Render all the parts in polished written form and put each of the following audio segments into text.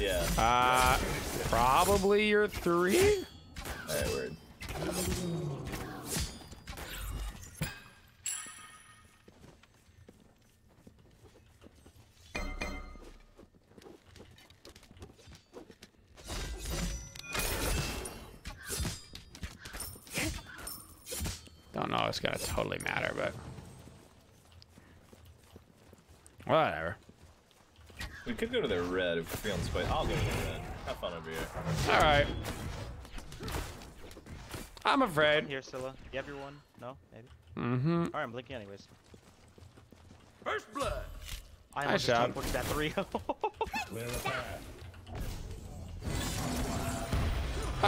Yeah. Probably your three? Alright, word. Don't know, it's gonna totally matter, but whatever. We could go to the red if we're feeling spicy. I'll go to the red. Have fun over here. Alright. I'm afraid. Here, Scylla. You have your one? No? Maybe? Mm-hmm. Alright, I'm blinking anyways. First blood! I almost just teleported that 3-0.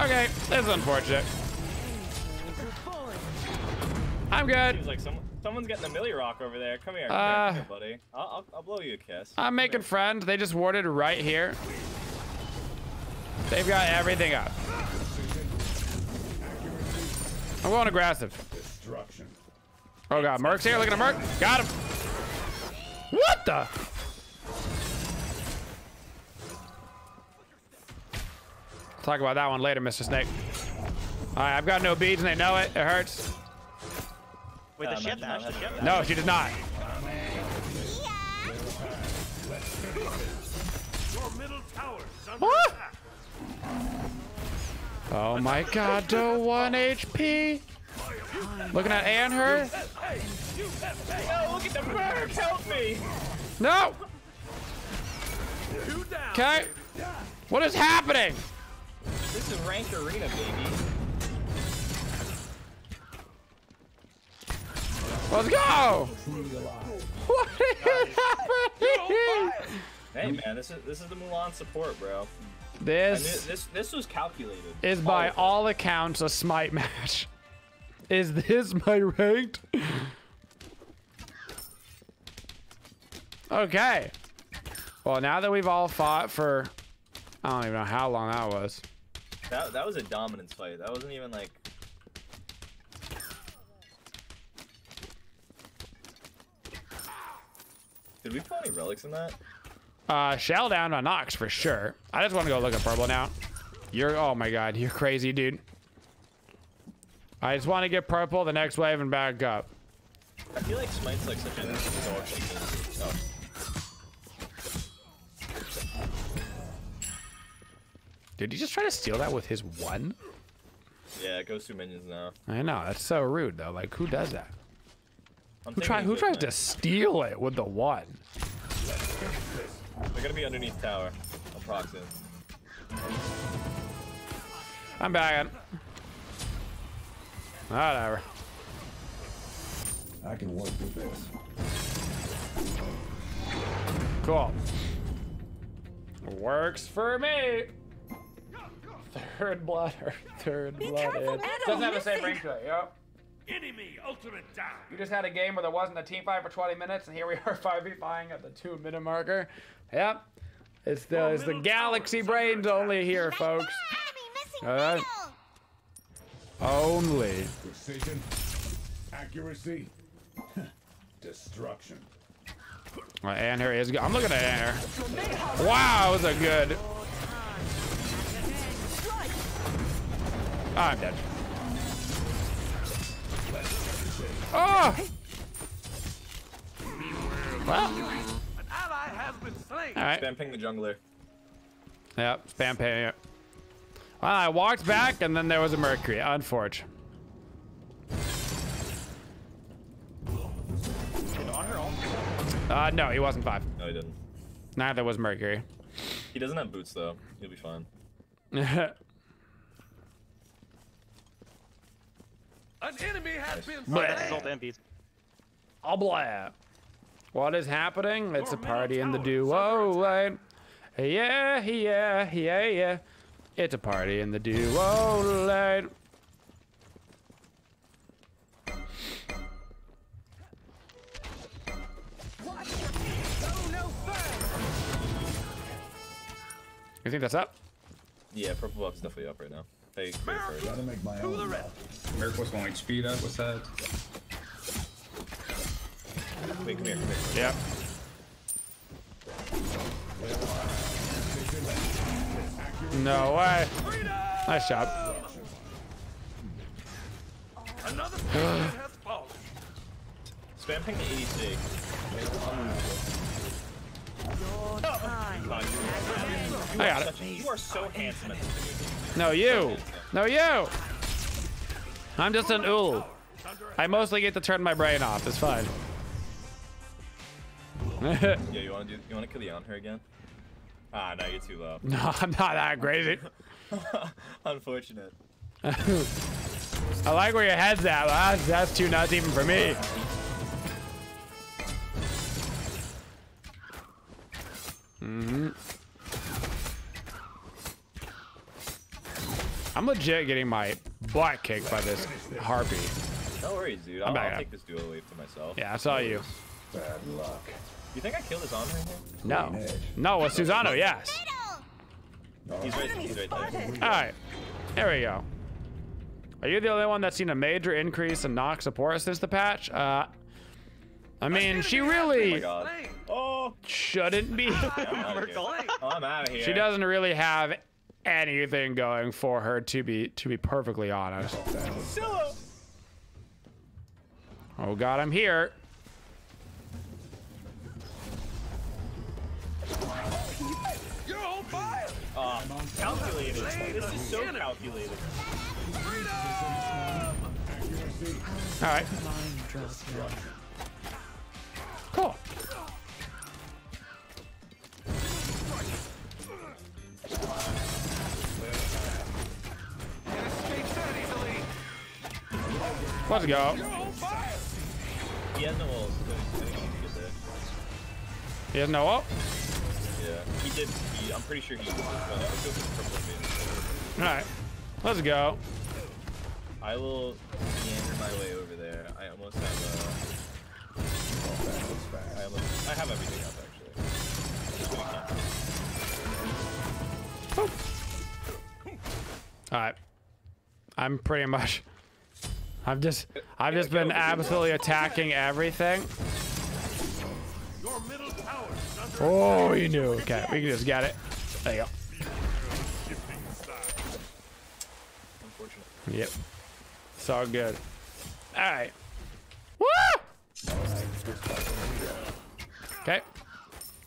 Okay, that's unfortunate. I'm good. Seems like someone's getting a Millie Rock over there. Come here, come here buddy. I'll blow you a kiss. I'm making friends. They just warded right here. They've got everything up. I'm going aggressive. Destruction. Oh god, Merc's here. Look at Merc. Got him. What the? Talk about that one later, Mr. Snake. All right, I've got no beads and they know it. It hurts. Wait, the ship dash, No, she did not. What? Oh my god, do 1 HP. Looking at Anhur. No, look at the bird, help me. No. Okay. What is happening? This is ranked arena, baby. Let's go! What is happening? Hey man, this is the Mulan support, bro. This was calculated. Is by all accounts a Smite match. Is this my ranked? Okay. Well, now that we've all fought for, I don't even know how long that was. That was a dominance fight. That wasn't even like. Did we put any relics in that? Shell down on Nox for sure. I just want to go look at purple now. You're, oh my god, you're crazy, dude. I just want to get purple the next wave and back up. I feel like Smite's like such an Dude, you just try to steal that with his one? Yeah, it goes through minions now. I know, that's so rude though. Like, who does that? Who tries to steal it with the one? They're gonna be underneath tower. I'll prox it. I'm bagging. Whatever. I can work with this. Cool. Works for me. Third blood or third blood. Doesn't have the same range to it. Yep. Enemy ultimate down. You just had a game where there wasn't a team fight for 20 minutes, and here we are 5v5ing at the 2-minute marker. Yep, it's the galaxy brains only here, folks. Only. Precision, accuracy, destruction. Well, Anhur is good. I'm looking at Anhur. Wow, that was a good. Oh, I'm dead. Oh! Well. Alright. Spam ping the jungler. Yep, spam ping it. Well, I walked back and then there was a Mercury. Unfortunate. No, he wasn't 5. No, he didn't. Neither was Mercury. He doesn't have boots though. He'll be fine. An enemy has been slain. Oh, blah. What is happening? It's a party in the duo lane. Yeah, yeah, yeah, yeah. It's a party in the duo lane. You think that's up? Yeah, purple buff's definitely up right now. Hey, gotta make my own. Merc was going speed up. What's that? Wait, come here. Yep. No way. Nice shot. Another has fallen. Spamming the EC. I got it. You are so handsome. No, you. No, you. I'm just an Ullr. I mostly get to turn my brain off. It's fine. Yeah, you want to kill the Anhur again? Ah, no, you're too low. No, I'm not that great. Unfortunate. I like where your head's at. That's too nuts even for me. Mm-hmm. I'm legit getting my butt kicked by this harpy. No worries, dude. I'll take this duel away for myself. Yeah, I saw you. Bad luck. You think I killed his arm right here? No. No, with Susano, yes. He's right there. All right. There we go. Are you the only one that's seen a major increase in Nox support since the patch? I mean, she really shouldn't be. I'm out of here. She doesn't really have anything going for her, to be perfectly honest. Oh God, I'm here. You're on fire. Calculated. This is so calculated. All right. Cool. Let's go. He has no ult. He has no ult? Yeah, he did. I'm pretty sure he did. Alright, let's go. I will meander my way over there. I almost have a... I have everything up actually. All right, I'm pretty much. I've just been absolutely attacking everything. Oh, you knew. Okay, we can just get it. There you go. Yep. It's all good. All right. Woo! Okay,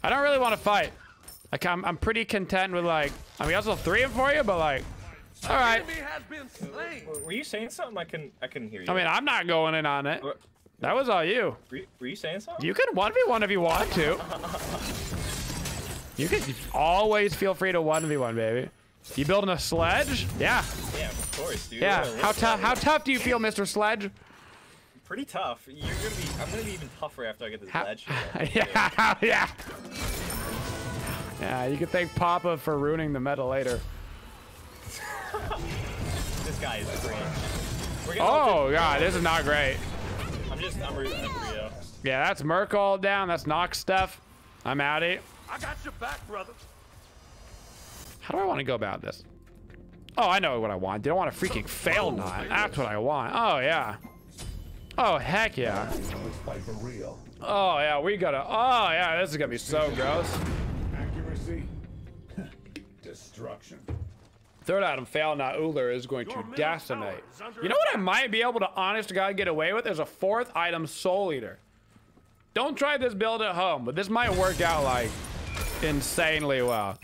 I don't really want to fight. Like I'm pretty content with like. I mean, I still 3 and 4 you, but like, all right. Were you saying something? I couldn't hear you. I mean, I'm not going in on it. That was all you. Were you saying something? You can 1v1 if you want to. You can always feel free to 1v1, baby. You building a sledge? Yeah. Yeah, of course, dude. Yeah. How tough? How tough do you feel, Mr. Sledge? Pretty tough. I'm gonna be even tougher after I get this ledge. Yeah, yeah. Yeah, you can thank Papa for ruining the meta later. This guy is great. Oh god, this is not great. I'm rooting for you. Yeah, that's Merc all down. That's Nox stuff. I'm out of it. I got your back, brother. How do I want to go about this? Oh, I know what I want. They don't want to freaking Fail-Not. That's what I want. Oh yeah. Oh, heck yeah. Oh, yeah, we gotta. Oh, yeah, this is gonna be so gross. Accuracy. Destruction. Third item, Fail-Not Ullr is going to decimate. You know what I might be able to, honest to God, get away with? There's a fourth item, Soul Eater. Don't try this build at home, but this might work out, like, insanely well.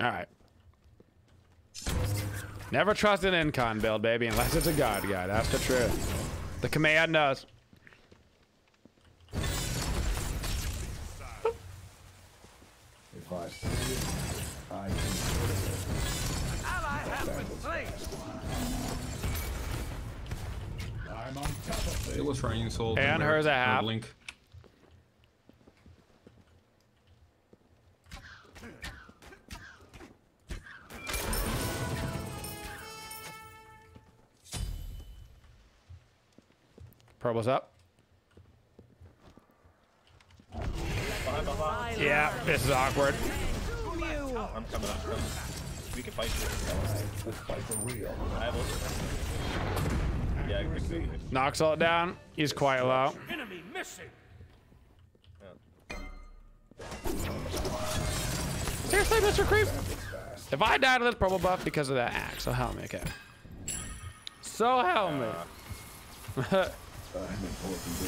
All right. Never trust an Incon build, baby, unless it's a god guy. That's the truth. The command knows. It was raining souls. And hers a half blink. Purple's up. Yeah, this is awkward. I'm coming up. We can fight. I have Yeah, I agree. Knocks all down. He's quite low. Enemy missing. Seriously, Mr. Creep? If I die to this purple buff because of that axe, so help me, okay. So help me.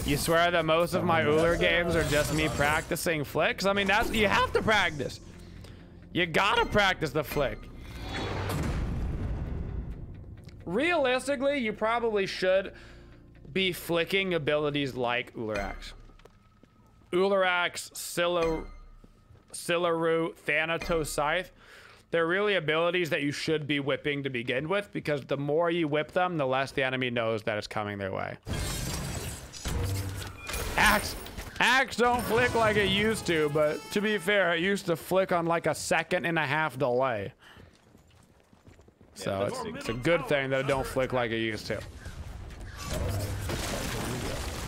You swear that most of my Ullr games are just me practicing flicks? I mean, that's, you have to practice. You gotta practice the flick. Realistically, you probably should be flicking abilities like Ullr Axe. Ullr Axe, Scylla, Thanatos Scythe. They're really abilities that you should be whipping to begin with, because the more you whip them, the less the enemy knows that it's coming their way. Axe! Axe don't flick like it used to, but to be fair, it used to flick on like a 1.5 second delay. So yeah, it's a good thing that it don't flick like it used to.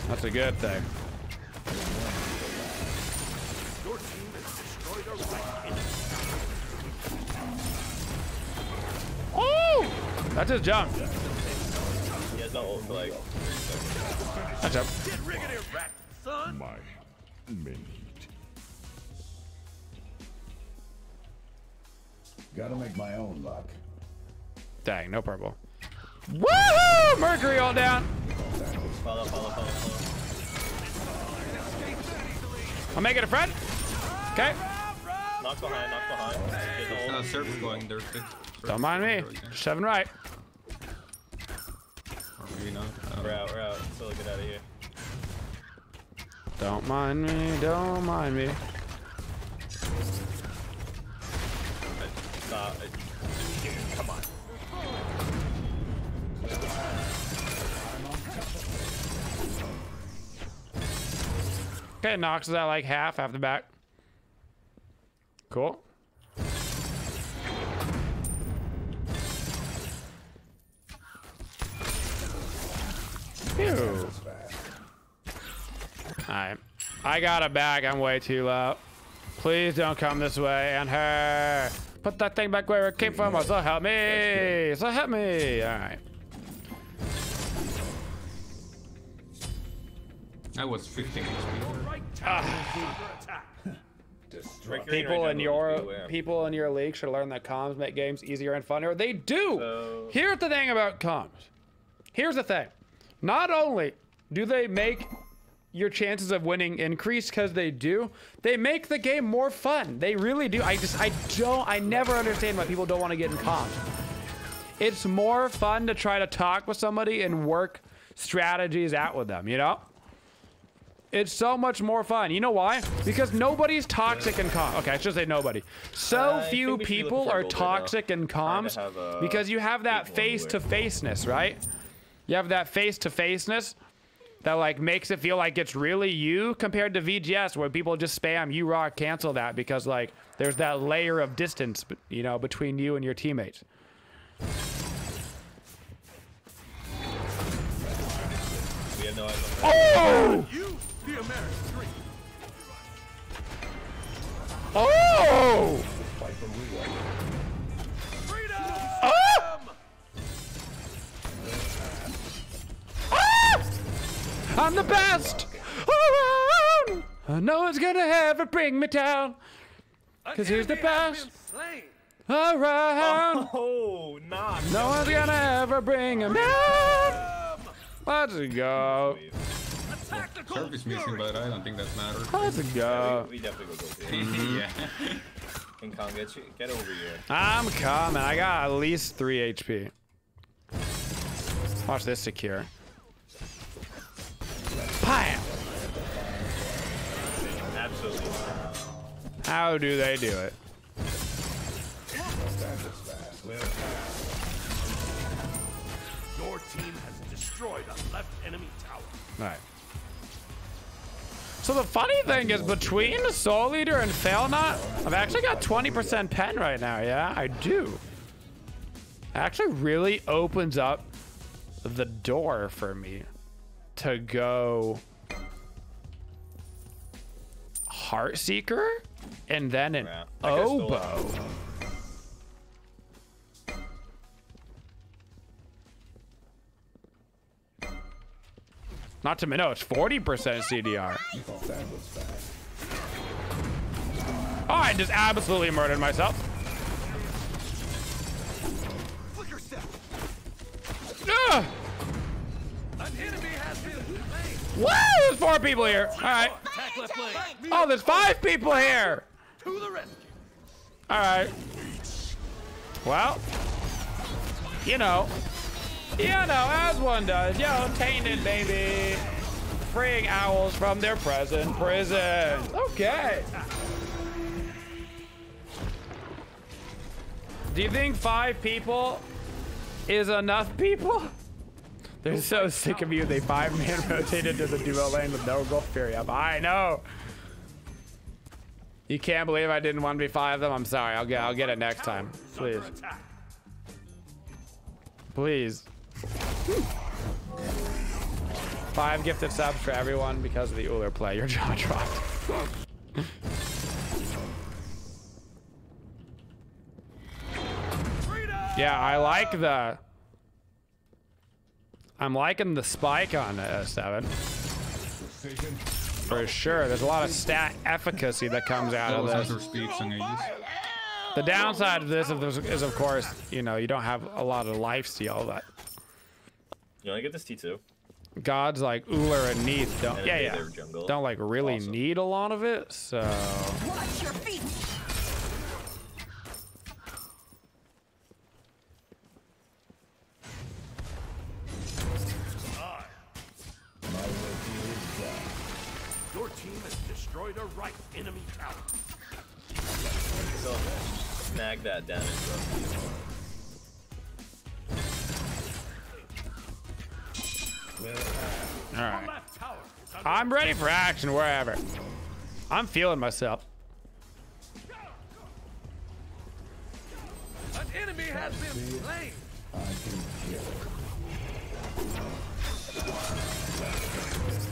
That's a good thing. Oh! That's his jump. That's up. My minute. Gotta make my own luck. Dang, no purple. Woohoo! Mercury all down. I'll make it a friend. Okay. Knock behind, knock behind. Server's going there. Don't mind me. Seven right. We're out, we're out. Still get out of here. Don't mind me, don't mind me. Come on. Okay, Nox is at like half the back. Cool. Ew. Alright. I got it back. I'm way too low. Please don't come this way. And her. Put that thing back where it came from. Oh, so help me. So help me. Alright. I was 15 HP. People in your league should learn that comms make games easier and funnier. They do. So... Here's the thing about comms. Here's the thing. Not only do they make your chances of winning increase, because they do, they make the game more fun. They really do. I never understand why people don't want to get in comms. It's more fun to try to talk with somebody and work strategies out with them, you know? It's so much more fun. You know why? Because nobody's toxic in comms. Okay, I should say nobody. So few people are toxic in comms because you have that face-to-faceness, right? You have that face-to-faceness that like makes it feel like it's really you, compared to VGS where people just spam you rock cancel that, because like there's that layer of distance, you know, between you and your teammates. We have no idea. Oh! Oh! Oh! I'm the best around. No one's gonna ever bring me down, because here's the best around. Oh, nah, no one's gonna ever bring him down. Let's go. Service missing, but I don't think that matters. Let's go. We definitely go. Yeah. King Kong, get over here. I'm coming. I got at least 3 HP. Watch this secure. Bam. Absolutely. How do they do it? Your team has destroyed a left enemy tower. All right. So the funny thing is, between Soul Eater and Fail-Not, I've actually got 20% pen right now. Yeah, I do. It actually really opens up the door for me to go Heartseeker and then an oboe. Not to minnow, it's 40% CDR. That was bad. Oh, I just absolutely murdered myself. An enemy has been slain. Whoa, there's 4 people here. All right. Oh, there's 5 people here. To the rescue. All right. Well, you know, as one does. Yo, tainted, baby. Freeing owls from their present prison. Okay. Do you think 5 people is enough people? They're so sick of you. They 5-man rotated to the duo lane with no Gold Fury up. I know. You can't believe I didn't 1v5 them. I'm sorry. I'll get it next time. Please. Please. 5 gifted subs for everyone because of the Ullr play. Your jaw dropped. Yeah, I like the... I'm liking the spike on the S7. For sure. There's a lot of stat efficacy that comes out of this. The downside of this is, of course, you know, you don't have a lot of lifesteal. But... You only get this T2. Gods like Ullr and Neath don't... Yeah. Don't, like, really need a lot of it, so... Watch your feet. A right enemy tower. So, snag that damage, bro. All right. I'm ready for action wherever. I'm feeling myself. An enemy has been slain. I can kill it.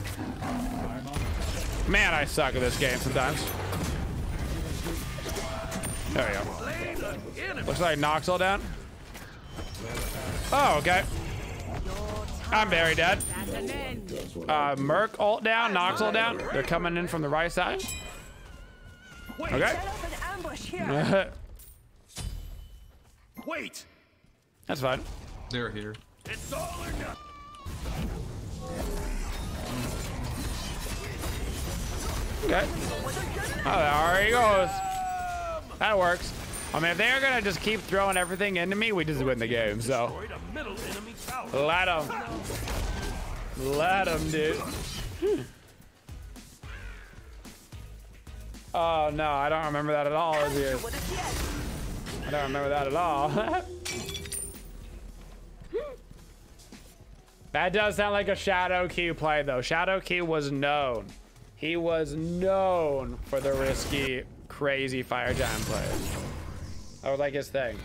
Man, I suck at this game sometimes. There we go. Looks like Nox all down. Oh, okay. I'm very dead. Merc ult down, Nox ult down. They're coming in from the right side. Okay. Wait. That's fine. They're here. It's all or nothing. Okay. Oh, there he goes. That works. I mean, if they're gonna just keep throwing everything into me, we just win the game, so. Let him. Let him, dude. Oh, no, I don't remember that at all. I don't remember that at all. That does sound like a Shadow Q play, though. Shadow Q was known. He was known for the risky, crazy Fire Giant plays. I would like his thing.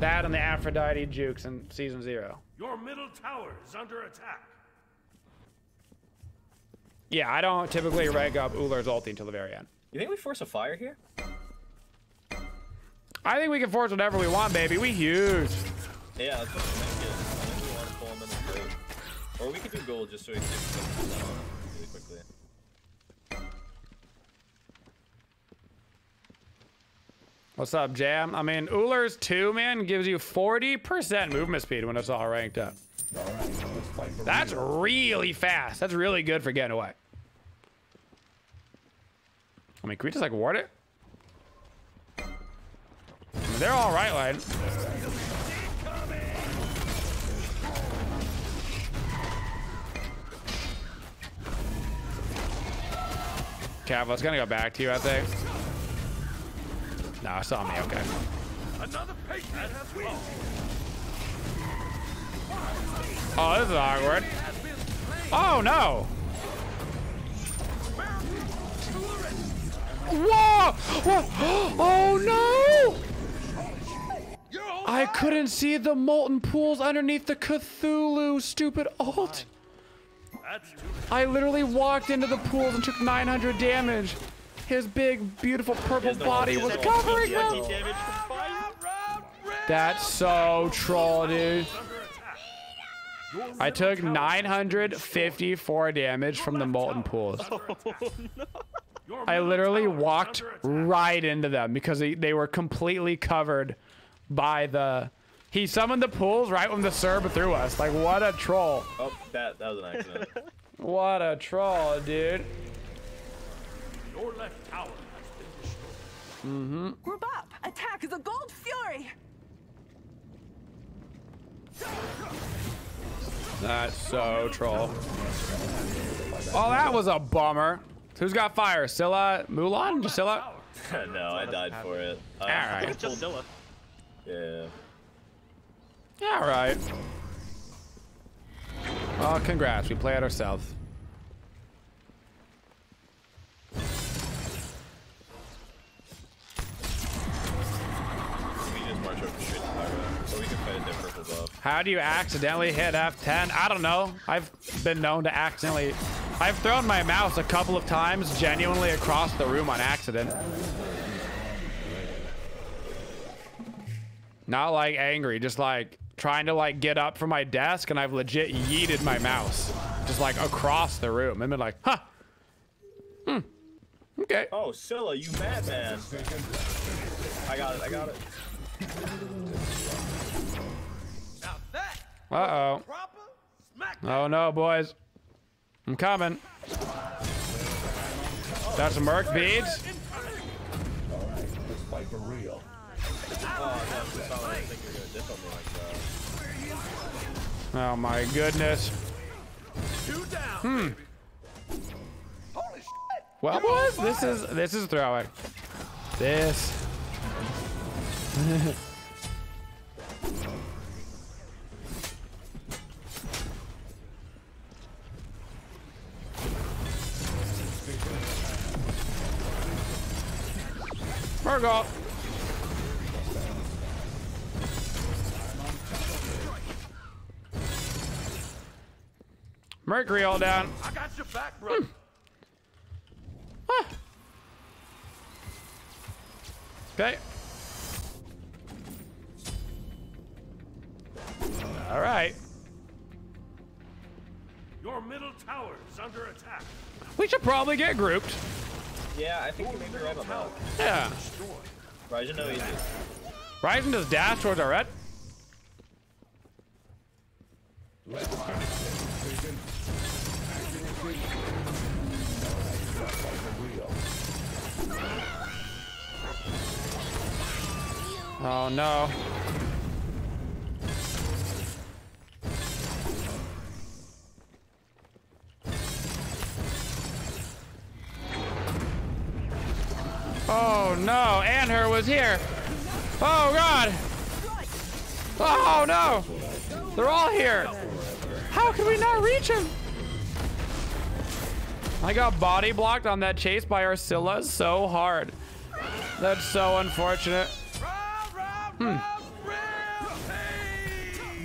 That and the Aphrodite jukes in season 0. Your middle tower is under attack. Yeah, I don't typically rank up Ullr's ulti until the very end. You think we force a fire here? I think we can force whatever we want, baby. We huge. Yeah, that's what I think. I think we want to pull him in the gold. Or we could do gold just so he can get something really quickly. What's up, Jam? I mean, Ullr's 2-man gives you 40% movement speed when it's all ranked up. All right, let's fight for that's real. Really fast. That's really good for getting away. I mean, can we just, like, ward it? I mean, they're all right lane. Cavali's gonna go back to you, I think. No, I saw me, okay. Another oh, this is awkward. Oh, no. Whoa! Whoa! Oh, no! I couldn't see the molten pools underneath the Cthulhu stupid ult. I literally walked into the pools and took 900 damage. His big, beautiful purple body was covering him. That's so troll, dude. I took 954 damage from the molten pools. I literally walked right into them because they were completely covered by the... He summoned the pools right when the Cerb threw us. Like, what a troll. Oh, that was an accident. What a troll, dude. Your left tower has been destroyed. Mm-hmm. Group up. Attack the Gold Fury. That's so troll. Oh, that was a bummer. Who's got fire? Scylla? Mulan? Just Scylla? No, I died for it. All right. It's just Scylla. Yeah. Yeah, all right. Oh, congrats. We play it ourselves. How do you accidentally hit F10? I don't know. I've been known to accidentally... I've thrown my mouse a couple of times genuinely across the room on accident. Not like angry, just like trying to like get up from my desk, and I've legit yeeted my mouse just like across the room and been like, huh. Hmm. Okay. Oh, Scylla, you madman. I got it. Uh-oh. Oh no, boys. I'm coming. Got some Merc beads. Oh my goodness. Hmm. Well, boys, this is throwing. This. Virgo. Mercury all down. I got your back, bro. Ah. Okay. All right. Your middle tower is under attack. We should probably get grouped. Yeah, I think you may be right on that. Yeah. Raijin, no easy. Raijin does dash towards our red. Oh no. Oh no, Anhur was here. Oh god. Oh no. They're all here. How can we not reach him? I got body blocked on that chase by our Scylla so hard. That's so unfortunate. Hmm.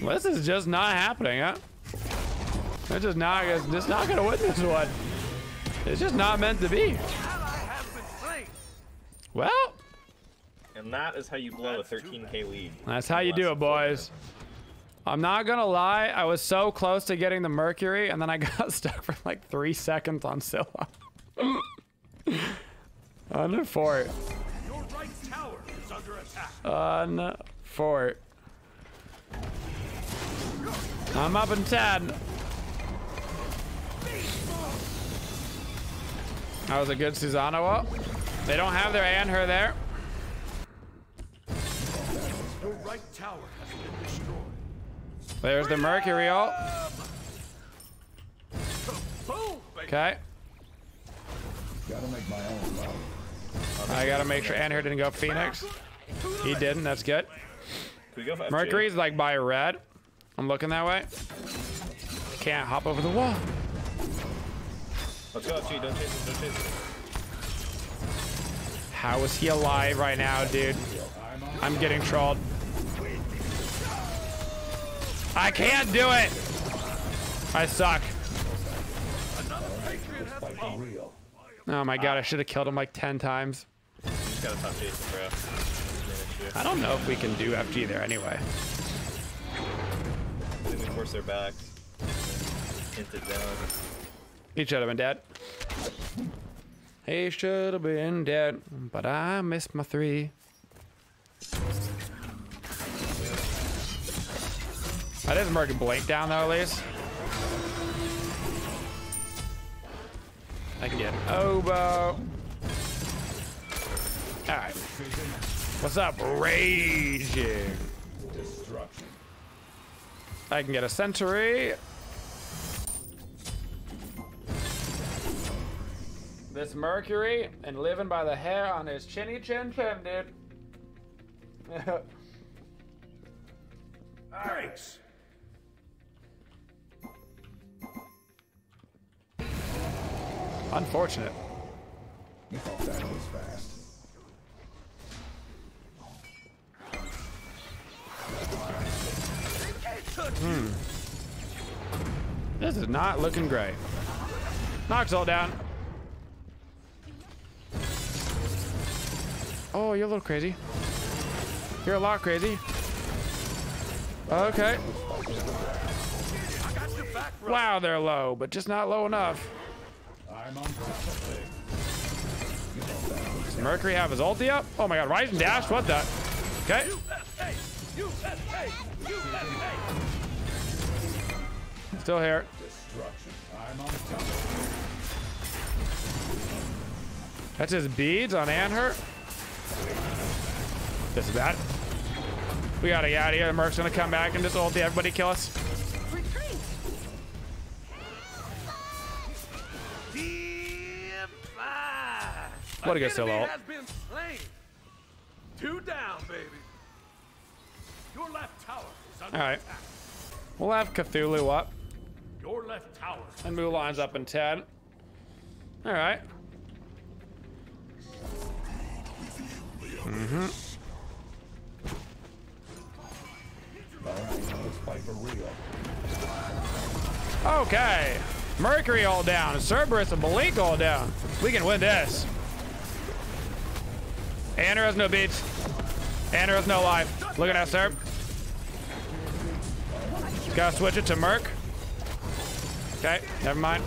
Well, this is just not happening, huh? It's just not gonna win this one. It's just not meant to be. Well, and that is how you blow a 13K lead. That's how you do it, boys. I'm not gonna lie, I was so close to getting the Mercury, and then I got stuck for like 3 seconds on Scylla. Under fort. Your right tower is under attack. On fort. I'm up in 10. That was a good Susano up. They don't have their Anhur there. The right tower has been destroyed. There's the Mercury ult. Okay. I gotta make sure Anhur didn't go Phoenix. He didn't, that's good. Mercury's like by red. I'm looking that way. Can't hop over the wall. Let's go, FG, don't chase him, don't chase him. How is he alive right now, dude? I'm getting trolled. I can't do it. I suck. Oh my god, I should have killed him like 10 times. I don't know if we can do FG there anyway. They force their backs. hinted down. He should have been dead. He should have been dead, but I missed my three. That doesn't mark a blink down though, at least. I can get an oboe. Alright. What's up, Raijin? I can get a century. This Mercury and living by the hair on his chinny chin chin, dude. Thanks. Unfortunate. Oh, that was fast. This is not looking great. Nox all down. Oh, you're a little crazy. You're a lot crazy. Okay. Wow, they're low, but just not low enough. Does Mercury have his ulti up? Oh my god, Raijin dashed? What the? Okay. Still here. That's his beads on Anhur. This is bad. We gotta get out of here. Merc's gonna come back and just ulti everybody, kill us. What a good solo. Two down, baby. Your left tower is under attack. We'll have Cthulhu up. Your left tower. And Mulan's up in 10. All right. Okay. Mercury all down. Cerberus and Malik all down. We can win this. Anhur has no beats. Anhur has no life. Look at that, Serb. Gotta switch it to Merc. Okay, never mind.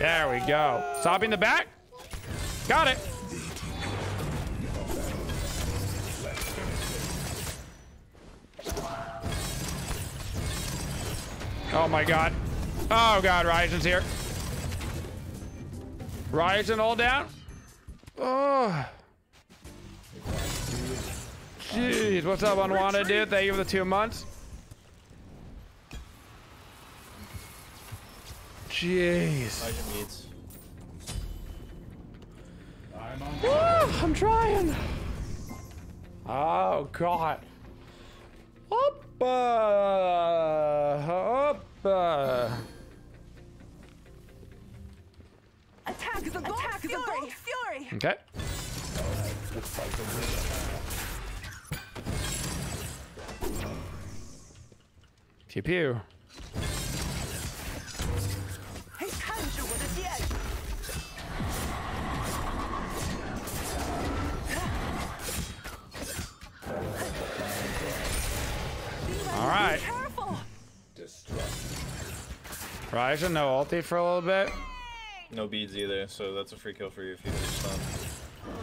There we go. Sopping the back. Got it. Oh my god. Oh god, Raijin's here. Raijin all down. Oh. Jeez, what's up, Unwanted, dude? Thank you for the 2 months. Jeez. Woo, I'm trying. Oh god. Attack the Gold Fury. Okay. Pew pew. All right. Raijin, no ulti for a little bit. No beads either, so that's a free kill for you if you finish stun.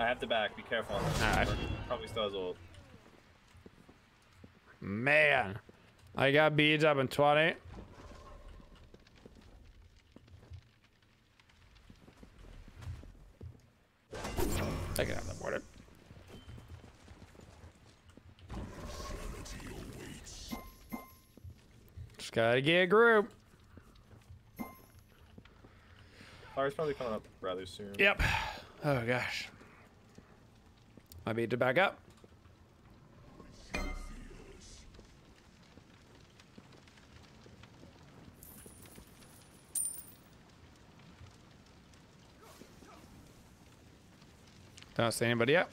I have to back, be careful. Alright. Probably still has ult. Man. I got beads up in 20. I can have them ordered. Just gotta get a group. Fire's probably coming up rather soon. Yep. Oh gosh. I need to back up. Don't see anybody up.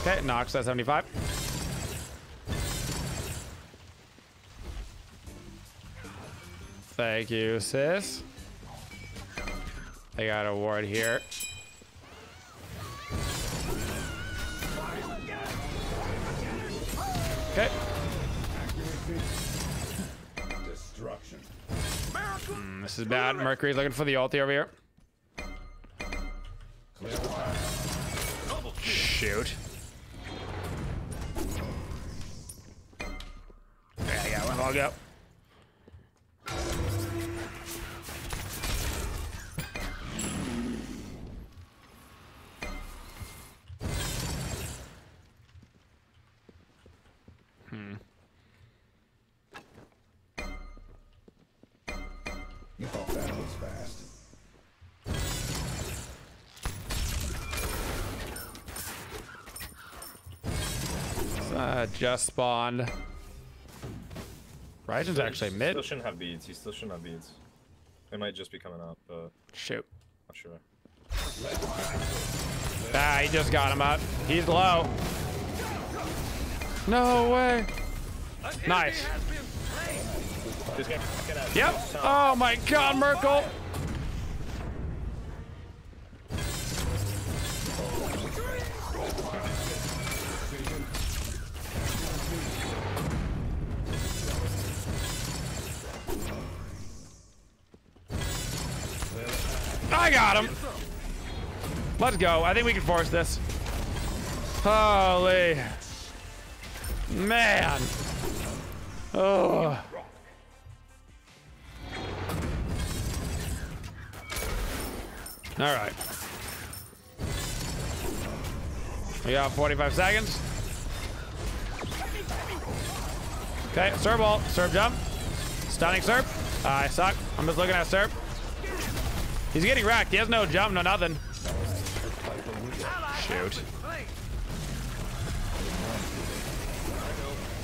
Okay, Nox at 75. Thank you, sis. I got a ward here. Okay. Destruction. This is bad. Mercury's looking for the ulti over here. Shoot. Yeah, I got one. I'll go. Just spawned. Raijin's actually mid. He still shouldn't have beads. It might just be coming up, but... Shoot. Not sure. Ah, he just got him up. He's low. No way. Nice. Yep. Oh my god, Merkel. I got him. Let's go. I think we can force this. Holy man. Oh. All right. We got 45 seconds. Okay. Serve ult. Serve jump. Stunning serve. I suck. I'm just looking at serve. He's getting racked. He has no jump, no nothing. Shoot.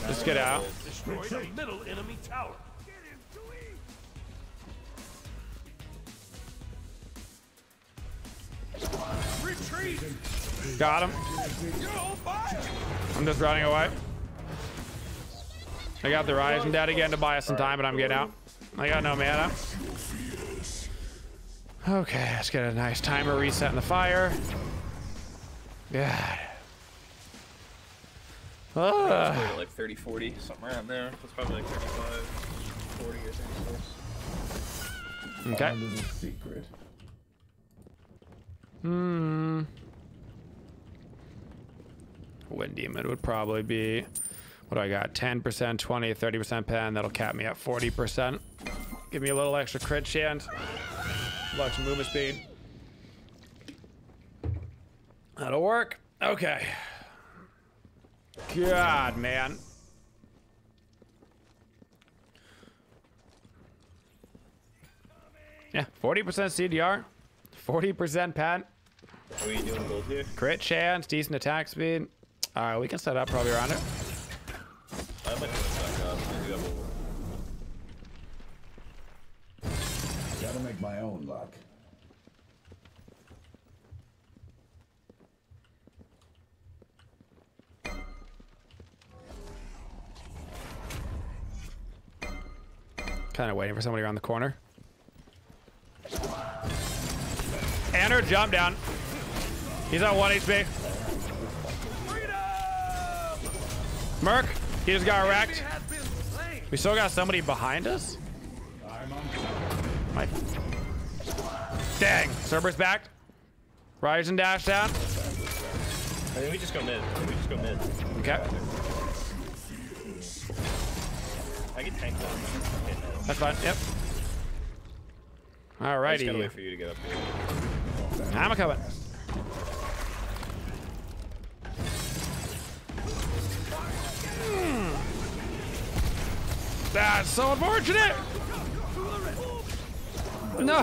Just get out. Got him. I'm just running away. I got the Raijin dead again to buy us some time, but I'm getting out. I got no mana. Okay, let's get a nice timer reset in the fire. God. Probably like 30, 40, somewhere around there. It's probably like 35, 40 or 36. Okay. Secret. Hmm. Wind demon would probably be, what do I got? 10%, 20, 30% pen. That'll cap me at 40%. Give me a little extra crit chance. Lots of movement speed. That'll work. Okay. God, man. Yeah, 40% CDR, 40% pen. What are you doing, gold here? Crit chance, decent attack speed. All right, we can set up probably around it. I might have to back up. I do have a... Gotta make my own luck. Kind of waiting for somebody around the corner. Anhur jump down. He's on 1 HP. Merc, he just got wrecked. We still got somebody behind us? My... Dang, Cerberus back. Raijin dash down. I think we just go mid. Okay. I can tank that. That's fine. Yep. Alrighty. I just gotta wait for you to get up here. I'm a coming. That's so unfortunate. No!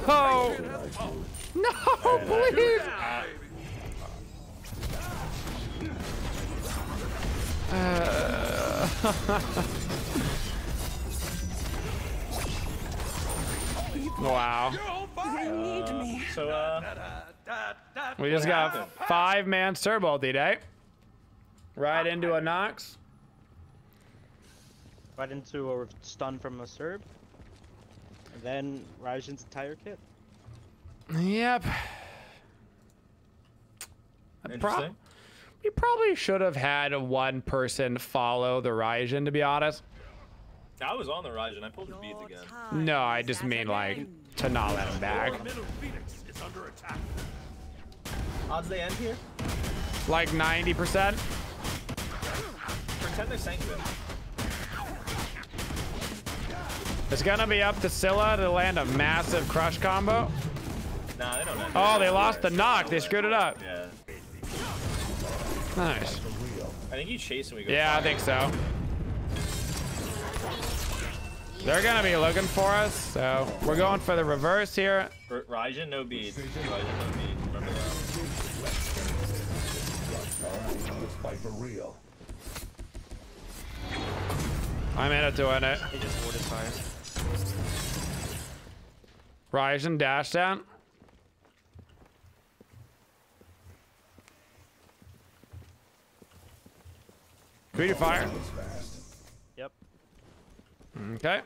No, please! Wow. We just got 5-man turbo today. Right into a Nox. Right into a stun from a Serb. And then Raijin's entire kit. Yep. The pro We probably should have had one person follow the Raijin, to be honest. I was on the Raijin. I pulled the beads again. No, I just mean, like, to not let him back. Odds they end here? Like 90%? Pretend they're sanctuary. It's gonna be up to Scylla to land a massive crush combo. Nah, they don't end. Oh, they lost the knock. They screwed it up. Yeah. Nice. I think you chase and we go. Yeah, I think so. They're gonna be looking for us, so we're going for the reverse here. Raijin, no beads. Raijin, no beads. Remember that. I'm in it doing it. He just ordered fire. Raijin dash down. Can we do fire? Yep. Okay.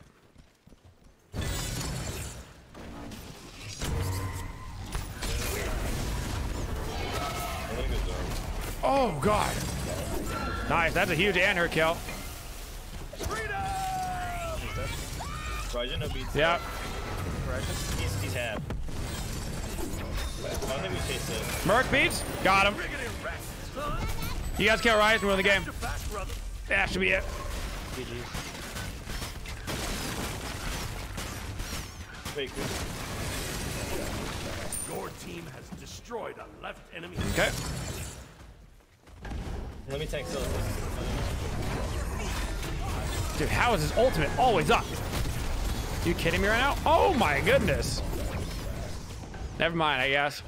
Oh god. Nice, that's a huge Anhur kill. Yep. He's half. Merc beats? Got him. You guys kill Raijin, we're in the game. That should be it. Your team has destroyed a left enemy. Okay. Let me tank Scylla. Dude, how is his ultimate always up? You kidding me right now? Oh my goodness. Never mind, I guess.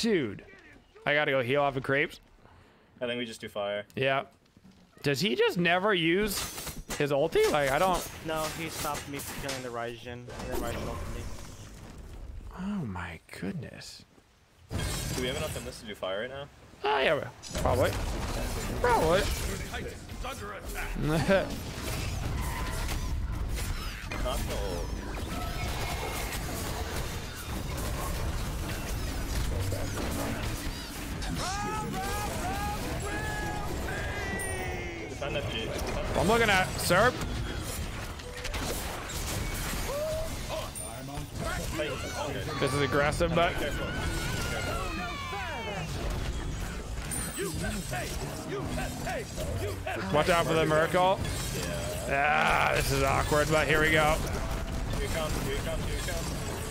Dude, I gotta go heal off of creeps. I think we just do fire. Yeah. Does he just never use his ulti? Like, I don't... No, he stopped me from killing the Raijin, and then Raijin ulted me. Oh my goodness. Do we have enough in this to do fire right now? Oh, yeah, we probably. Probably. I'm looking at Serb. This is aggressive, but... Watch out for the miracle. Ah, this is awkward, but here we go.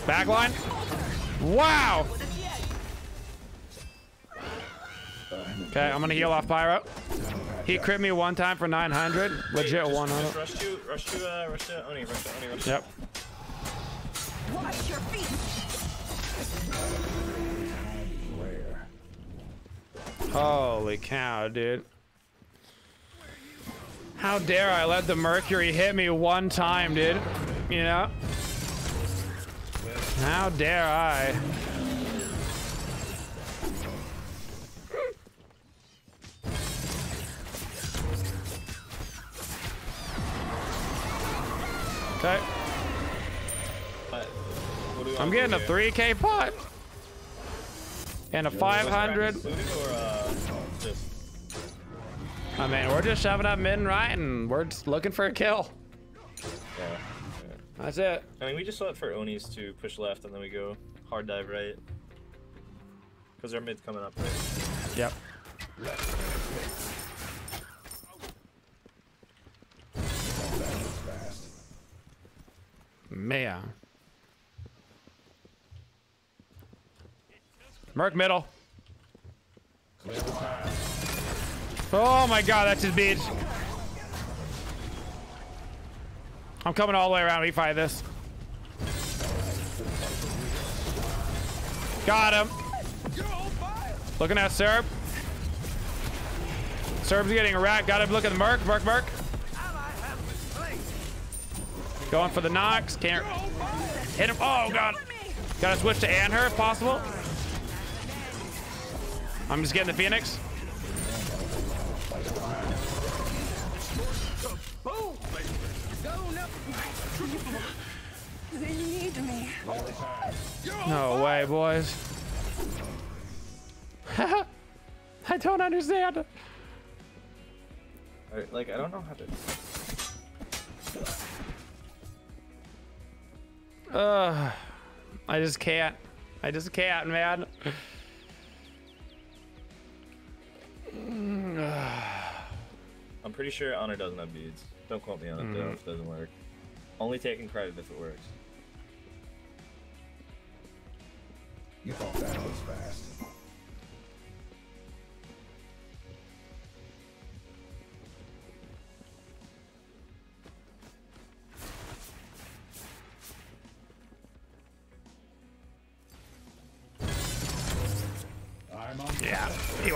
Backline. Wow. Okay, I'm gonna heal off Pyro. He crit me one time for 900. Legit 100. Just rush to Oni. Yep. Wash your feet. Holy cow, dude. How dare I let the Mercury hit me one time, dude. You know? How dare I? Okay. I'm getting a 3K pot. And a 500. I mean, we're just shoving up mid and right, and we're just looking for a kill. Yeah. That's it. I mean, we just let for Onis to push left, and then we go hard dive right. Because our mid's coming up right. Yep. Man. Merc middle. Oh my god, that's his beach. I'm coming all the way around. We fight this. Got him. Looking at Serb. Serb's getting racked. Got him. Look at the Merc. Going for the Nox. Can't hit him. Oh god. Gotta switch to Anhur if possible. I'm just getting the Phoenix. No way, boys. I don't understand. Like, I don't know how to... I just can't. I just can't, man. I'm pretty sure Honor doesn't have beads. Don't quote me on it though if it doesn't work. Only taking credit if it works. You thought that was fast. Yeah, he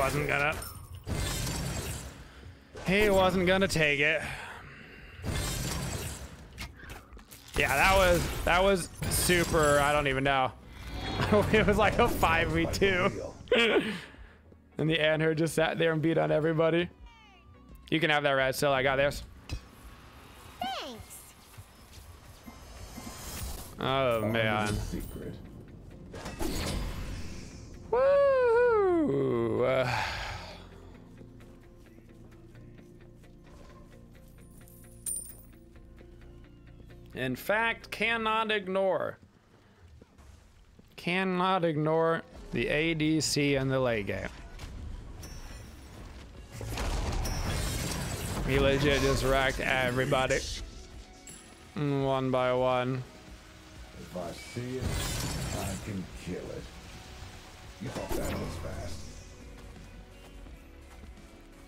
wasn't gonna take it. Yeah, that was super. I don't even know. It was like a 5v2. And the Anhur just sat there and beat on everybody. You can have that red, so I got theirs. Thanks. Oh man. Woo! In fact, cannot ignore the ADC and the late game. He legit just racked everybody one by one. If I see it, I can kill it. You thought that was fast.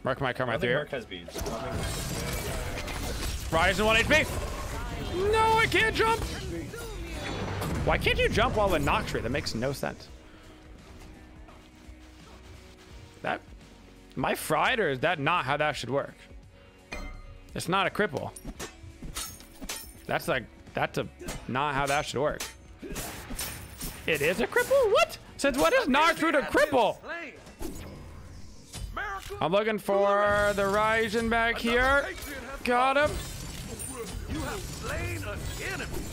Mark might come right through here. Raijin 1 HP. No, I can't jump. Why can't you jump while in Nox? That makes no sense. That, my fried, or is that not how that should work? It's not a cripple. That's like, not how that should work. It is a cripple? What? Since what is Nox a cripple? I'm looking for the Raijin back here. Got him. You have slain an enemy.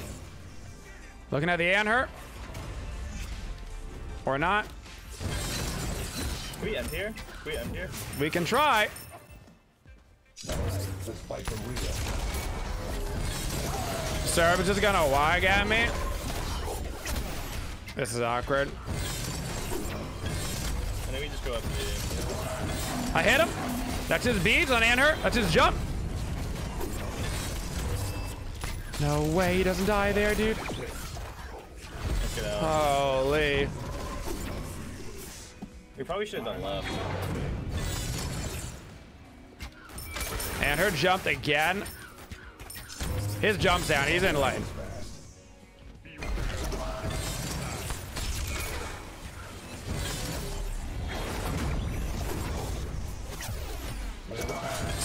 Looking at the Anhur. Or not. Can we end here? Can we end here? We can try. Cerberus is gonna wag at me. This is awkward. And then we just go up here. I hit him. That's his beads on Anhur. That's his jump. No way he doesn't die there, dude. Holy. We probably should have done left. Anhur jumped again. His jump's down. He's in lane.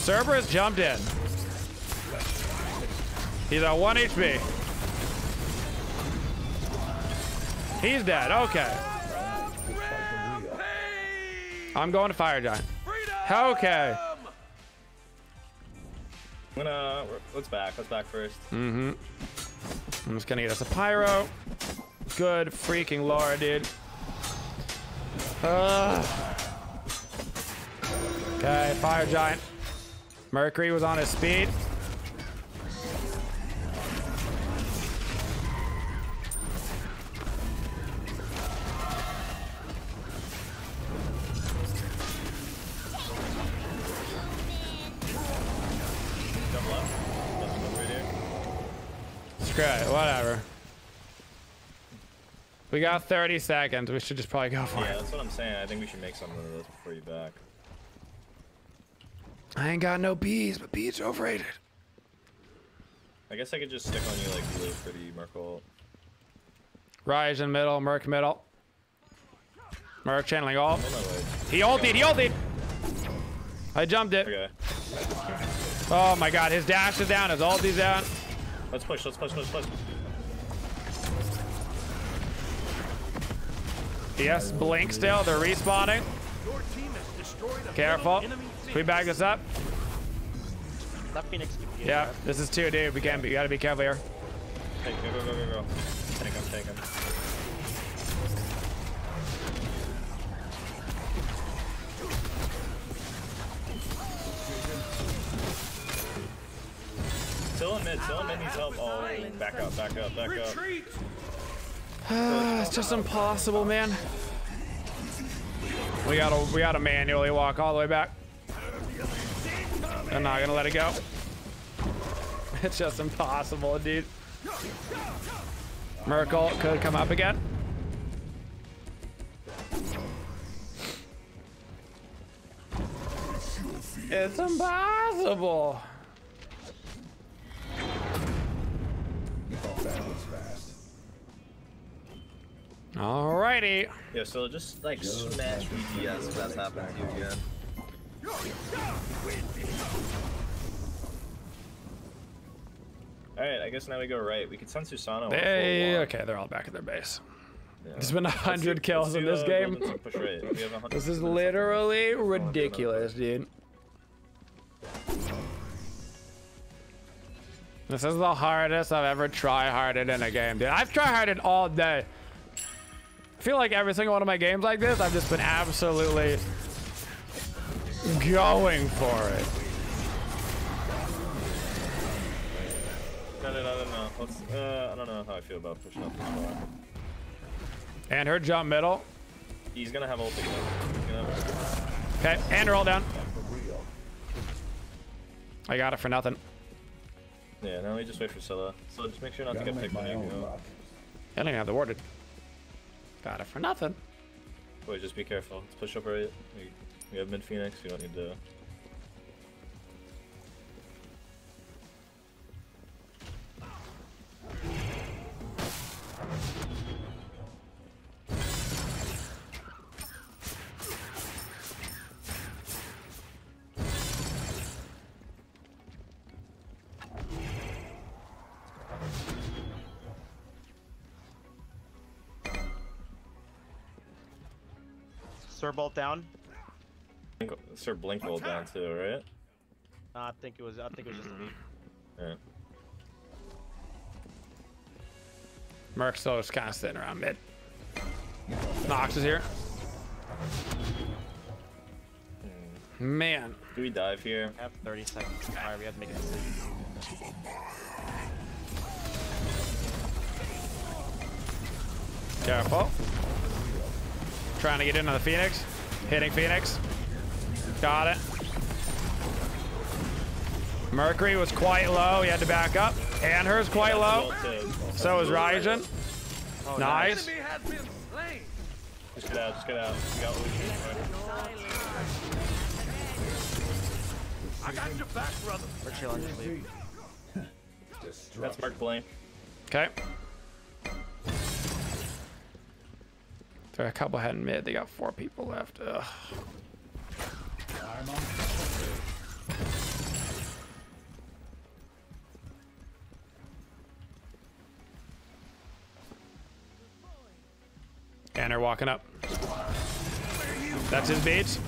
Cerberus jumped in. He's at 1 HP. He's dead. Okay. I'm going to Fire Giant. Okay. I'm gonna, let's back first. I'm just gonna get us a Pyro. Good freaking lord, dude. Okay, Fire Giant. Mercury was on his speed. Screw it, whatever. We got 30 seconds. We should just probably go for it. Yeah, that's what I'm saying. I think we should make something of this before you back. I ain't got no bees, but bees are overrated. I guess I could just stick on you like blue pretty Merkle. Rise in middle, Merc middle. Merc channeling ult. He ulted, he ulted! I jumped it. Okay. Oh my god, his dash is down, his ulti's down. Let's push, let's push. Yes, blink still, they're respawning. Careful. Can we bag this up? Yeah, this is 2, dude. We can't be, you gotta be careful here. Hey, go. Take him. had so many help. Oh, back up, back up, back up. It's just impossible, man. We gotta manually walk all the way back. I'm not gonna let it go. It's just impossible, dude. Merkle could come up again. It's impossible. Alrighty. Yeah, so just like smash VGS if that's happening to you again. Alright, I guess now we go right. We could send Susano. Hey, okay, they're all back at their base. Yeah. There's been 100 kills in this game. Push right. We have this is literally ridiculous, dude. This is the hardest I've ever tryharded in a game, dude. I've tryharded all day. I feel like every single one of my games like this, I've just been absolutely going for it. No. Let's, I don't know how I feel about pushing up this far. And her jump middle. He's gonna have ult again. Okay, and roll down. I got it for nothing. Yeah, now we just wait for Scylla. So just make sure not to get picked by you. I don't even have the warded. Got it for nothing. Wait, just be careful. Let's push up right. We have mid Phoenix. We don't need to. Sir bolt down. Sir blink bolt down too, right? I think it was just me. Yeah. Merc's still just kind of sitting around mid. Nox is here. Man. Do we dive here? I have 30 seconds to fire. We have to make a decision. Careful. Trying to get into the Phoenix. Hitting Phoenix. Got it. Mercury was quite low. He had to back up. Anhur's quite low. So is Raijin. Oh, nice. Just get out. Just get out. We got Ullr. I got your back, brother. We're chilling. That's Mark Blaine. Okay. There are a couple heading mid. They got 4 people left. Ugh. And they're walking up. That's his beats.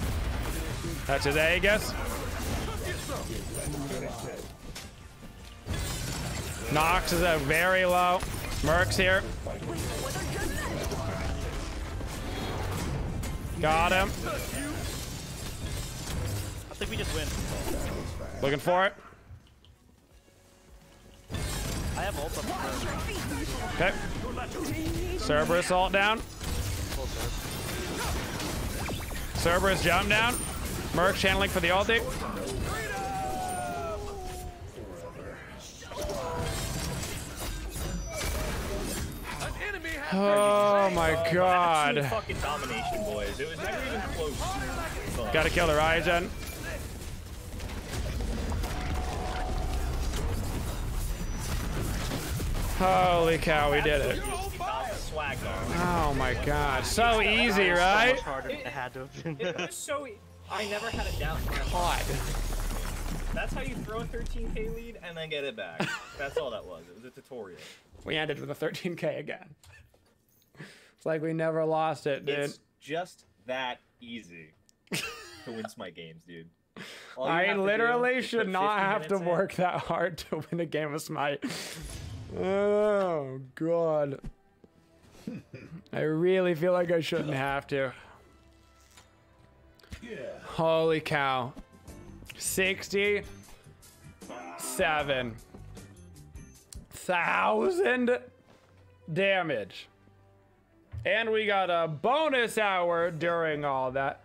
That's his A, I guess. Nox is a very low. Merc's here. Got him. I think we just win. Looking for it. I have ult up. Okay. Cerberus ult down. Cerberus jump down. Merc channeling for the ulti. Oh my god. Absolute fucking domination, boys. It was never even close. So. Gotta kill the Raijin. Holy cow, we did it. Oh my god. So easy, right? It was so easy. I never had a down. God. That's how you throw a 13k lead and then get it back. That's all that was. It was a tutorial. We ended with a 13k again. It's like we never lost it, dude. It's just that easy to win my games, dude. I literally should not have to work that hard to win a game of Smite. Oh, God. I really feel like I shouldn't have to. Yeah. Holy cow. 67. 1,000 damage. And we got a bonus hour during all that.